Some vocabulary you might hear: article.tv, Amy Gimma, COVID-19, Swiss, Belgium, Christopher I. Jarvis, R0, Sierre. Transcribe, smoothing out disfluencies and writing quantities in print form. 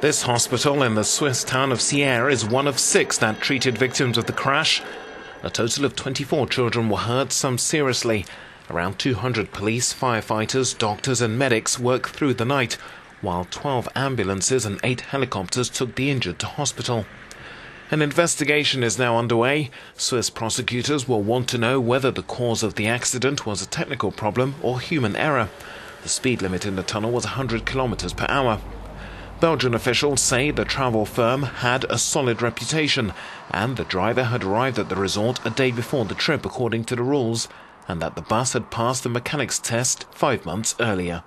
This hospital in the Swiss town of Sierre is one of 6 that treated victims of the crash. A total of 24 children were hurt, some seriously. Around 200 police, firefighters, doctors and medics worked through the night, while 12 ambulances and 8 helicopters took the injured to hospital. An investigation is now underway. Swiss prosecutors will want to know whether the cause of the accident was a technical problem or human error. The speed limit in the tunnel was 100 km/h. Belgian officials say the travel firm had a solid reputation and the driver had arrived at the resort a day before the trip according to the rules, and that the bus had passed the mechanics test 5 months earlier.